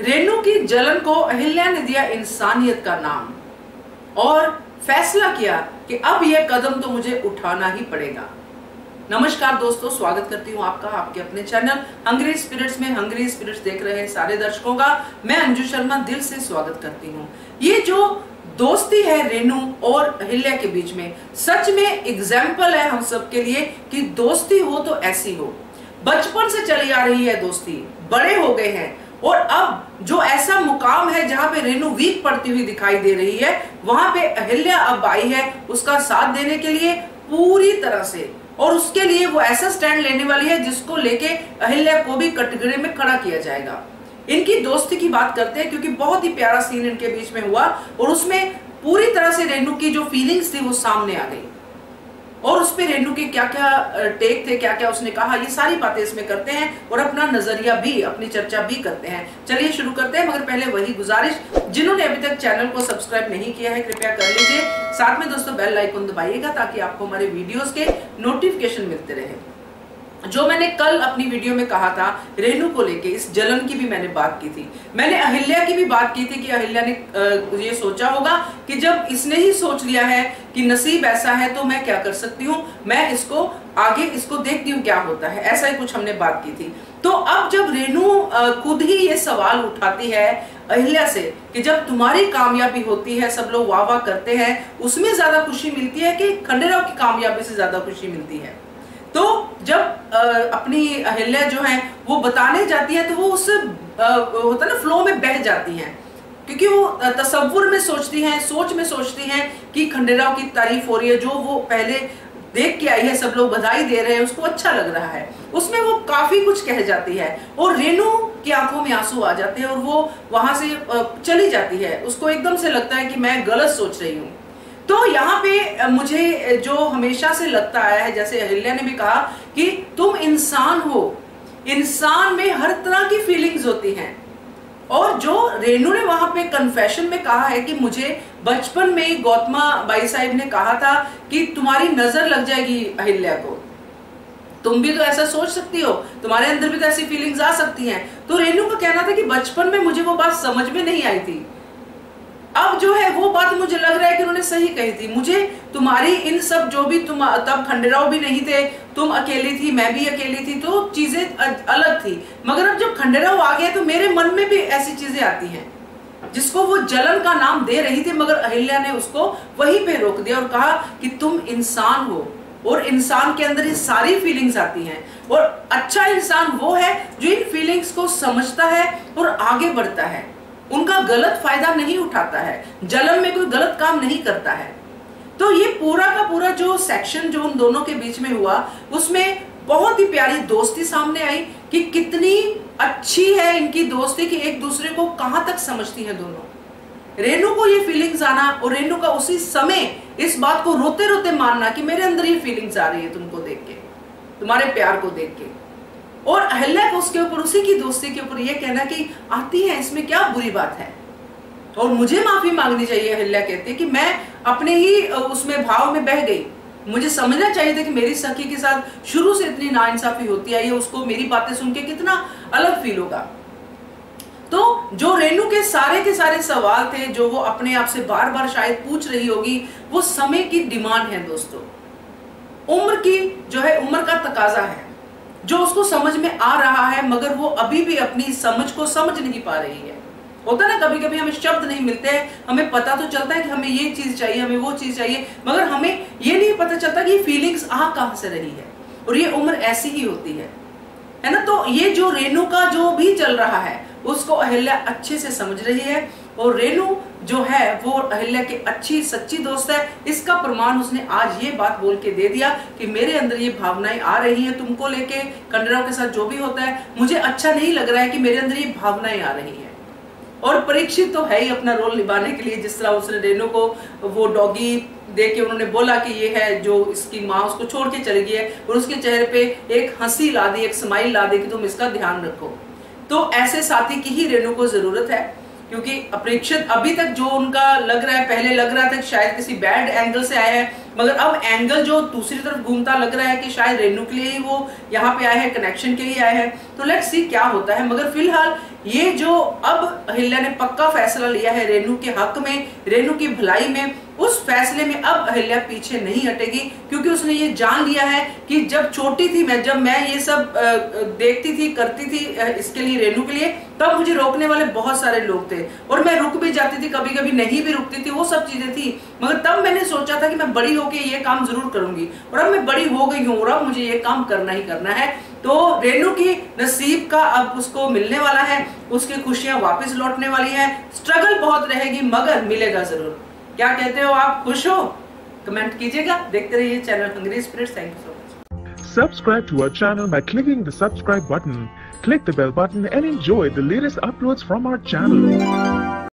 रेनू की जलन को अहिल्या ने दिया इंसानियत का नाम और फैसला किया कि अब यह कदम तो मुझे उठाना ही पड़ेगा। नमस्कार दोस्तों, स्वागत करती हूँ आपका आपके अपने चैनल हंग्री स्पिरिट्स में। हंग्री स्पिरिट्स देख रहे सारे दर्शकों का मैं अंजू शर्मा दिल से स्वागत करती हूँ। ये जो दोस्ती है रेनू और अहिल्या के बीच में सच में एग्जाम्पल है हम सबके लिए कि दोस्ती हो तो ऐसी हो। बचपन से चली आ रही है दोस्ती, बड़े हो गए हैं और अब जो ऐसा मुकाम है जहां पे रेनू वीक पड़ती हुई दिखाई दे रही है वहां पे अहिल्या अब आई है उसका साथ देने के लिए पूरी तरह से, और उसके लिए वो ऐसा स्टैंड लेने वाली है जिसको लेके अहिल्या को भी कटघरे में खड़ा किया जाएगा। इनकी दोस्ती की बात करते हैं क्योंकि बहुत ही प्यारा सीन इनके बीच में हुआ और उसमें पूरी तरह से रेनू की जो फीलिंग्स थी वो सामने आ गई और उस पे रेनू के क्या क्या टेक थे, क्या क्या उसने कहा, ये सारी बातें इसमें करते हैं और अपना नजरिया भी, अपनी चर्चा भी करते हैं। चलिए शुरू करते हैं, मगर पहले वही गुजारिश, जिन्होंने अभी तक चैनल को सब्सक्राइब नहीं किया है कृपया कर लीजिए। साथ में दोस्तों बेल आइकन दबाइएगा ताकि आपको हमारे वीडियोस के नोटिफिकेशन मिलते रहे। जो मैंने कल अपनी वीडियो में कहा था रेनू को लेके, इस जलन की भी मैंने बात की थी, मैंने अहिल्या की भी बात की थी कि अहिल्या ने ये सोचा होगा कि जब इसने ही सोच लिया है कि नसीब ऐसा है तो मैं क्या कर सकती हूँ, मैं इसको आगे इसको देखती हूँ क्या होता है, ऐसा ही कुछ हमने बात की थी। तो अब जब रेनू खुद ही ये सवाल उठाती है अहिल्या से कि जब तुम्हारी कामयाबी होती है सब लोग वाह वाह करते हैं, उसमें ज्यादा खुशी मिलती है कि खंडेराव की कामयाबी से ज्यादा खुशी मिलती है, तो जब अपनी अहिल्या जो है वो बताने जाती है तो वो उस होता है ना फ्लो में बह जाती है क्योंकि वो तसव्वुर में सोचती हैं, सोच में सोचती हैं कि खंडेराव की तारीफ हो रही है, जो वो पहले देख के आई है सब लोग बधाई दे रहे हैं, उसको अच्छा लग रहा है, उसमें वो काफी कुछ कह जाती है और रेनू की आंखों में आंसू आ जाते हैं और वो वहां से चली जाती है। उसको एकदम से लगता है कि मैं गलत सोच रही हूँ। तो यहाँ पे मुझे जो हमेशा से लगता आया है, जैसे अहिल्या ने भी कहा कि तुम इंसान हो, इंसान में हर तरह की फीलिंग्स होती हैं, और जो रेनू ने वहां पे कन्फेशन में कहा है कि मुझे बचपन में गौतमा बाई साहिब ने कहा था कि तुम्हारी नजर लग जाएगी अहिल्या को, तुम भी तो ऐसा सोच सकती हो, तुम्हारे अंदर भी तो ऐसी फीलिंग्स आ सकती हैं। तो रेनू का कहना था कि बचपन में मुझे वो बात समझ में नहीं आई थी, अब जो है वो बात मुझे लग रहा है कि उन्होंने सही कही थी, मुझे तुम्हारी इन सब जो भी तुम तब खंडेराव भी नहीं थे, तुम अकेली थी, मैं भी अकेली थी, तो चीजें अलग थी, मगर अब जब खंडेराव आ गया तो मेरे मन में भी ऐसी चीजें आती हैं जिसको वो जलन का नाम दे रही थी। मगर अहिल्या ने उसको वहीं पे रोक दिया और कहा कि तुम इंसान हो और इंसान के अंदर ये सारी फीलिंग्स आती हैं और अच्छा इंसान वो है जो इन फीलिंग्स को समझता है और आगे बढ़ता है, उनका गलत फायदा नहीं उठाता है, जलन में कोई गलत काम नहीं करता है। तो ये पूरा का पूरा जो सेक्शन जो उन दोनों के बीच में हुआ उसमें बहुत ही प्यारी दोस्ती सामने आई कि कितनी अच्छी है इनकी दोस्ती कि एक दूसरे को कहां तक समझती है दोनों। रेनू को ये फीलिंग्स आना और रेनू का उसी समय इस बात को रोते रोते मानना कि मेरे अंदर ये फीलिंग्स आ रही है तुमको देख के, तुम्हारे प्यार को देख के, और अहिल्या को उसके ऊपर उसी की दोस्ती के ऊपर यह कहना कि आती है, इसमें क्या बुरी बात है और मुझे माफी मांगनी चाहिए। अहिल्या कहती है कि मैं अपने ही उसमें भाव में बह गई, मुझे समझना चाहिए था कि मेरी सखी के साथ शुरू से इतनी नाइंसाफी होती आई है, उसको मेरी बातें सुन के कितना अलग फील होगा। तो जो रेनू के सारे सवाल थे जो वो अपने आप से बार बार शायद पूछ रही होगी वो समय की डिमांड है दोस्तों, उम्र की जो है उम्र का तकाजा है जो उसको समझ में आ रहा है, मगर वो अभी भी अपनी समझ को समझ नहीं पा रही है। होता ना कभी कभी हमें शब्द नहीं मिलते हैं, हमें पता तो चलता है कि हमें ये चीज चाहिए, हमें वो चीज चाहिए, मगर हमें ये नहीं पता चलता कि फीलिंग्स आ कहाँ से रही है और ये उम्र ऐसी ही होती है ना। तो ये जो रेनू का जो भी चल रहा है उसको अहिल्या अच्छे से समझ रही है और रेनू जो है वो अहिल्या की अच्छी सच्ची दोस्त है, इसका प्रमाण उसने आज ये बात बोल के दे दिया कि मेरे अंदर ये भावनाएं आ रही हैं तुमको लेके, खंडेराव के साथ जो भी होता है मुझे अच्छा नहीं लग रहा है कि मेरे अंदर ये भावनाएं आ रही हैं। और परीक्षित तो है ही अपना रोल निभाने के लिए, जिस तरह उसने रेनू को वो डॉगी दे के उन्होंने बोला कि ये है जो इसकी माँ उसको छोड़ के चली गई है और उसके चेहरे पे एक हंसी ला दी, एक स्माइल ला दी कि तुम इसका ध्यान रखो। तो ऐसे साथी की ही रेनू को जरूरत है क्योंकि परीक्षित अभी तक जो उनका लग रहा है, पहले लग रहा था कि शायद किसी बैड एंगल से आया है, मगर अब एंगल जो दूसरी तरफ घूमता लग रहा है कि शायद रेनू के लिए ही वो यहाँ पे आया है, कनेक्शन के लिए आया है। तो लेट्स सी क्या होता है, मगर फिलहाल ये जो अब अहिल्या ने पक्का फैसला लिया है रेणु के हक में, रेणु की भलाई में, उस फैसले में अब अहिल्या पीछे नहीं हटेगी, क्योंकि उसने ये जान लिया है कि जब छोटी थी मैं, जब मैं ये सब देखती थी, करती थी इसके लिए, रेणु के लिए, तब मुझे रोकने वाले बहुत सारे लोग थे और मैं रुक भी जाती थी, कभी कभी नहीं भी रुकती थी, वो सब चीजें थी। मगर तब मैंने सोचा था कि मैं बड़ी होकर ये काम जरूर करूंगी, और अब मैं बड़ी हो गई हूँ और अब मुझे ये काम करना ही करना है। तो रेणु की नसीब का अब उसको मिलने वाला है, उसकी खुशियां वापस लौटने वाली है। स्ट्रगल बहुत रहेगी मगर मिलेगा जरूर। क्या कहते हो आप, खुश हो? कमेंट कीजिएगा। देखते रहिए channel hungry spirits. Thank you so much. Subscribe to our channel by clicking the subscribe button, click the bell button and enjoy the latest uploads from our channel.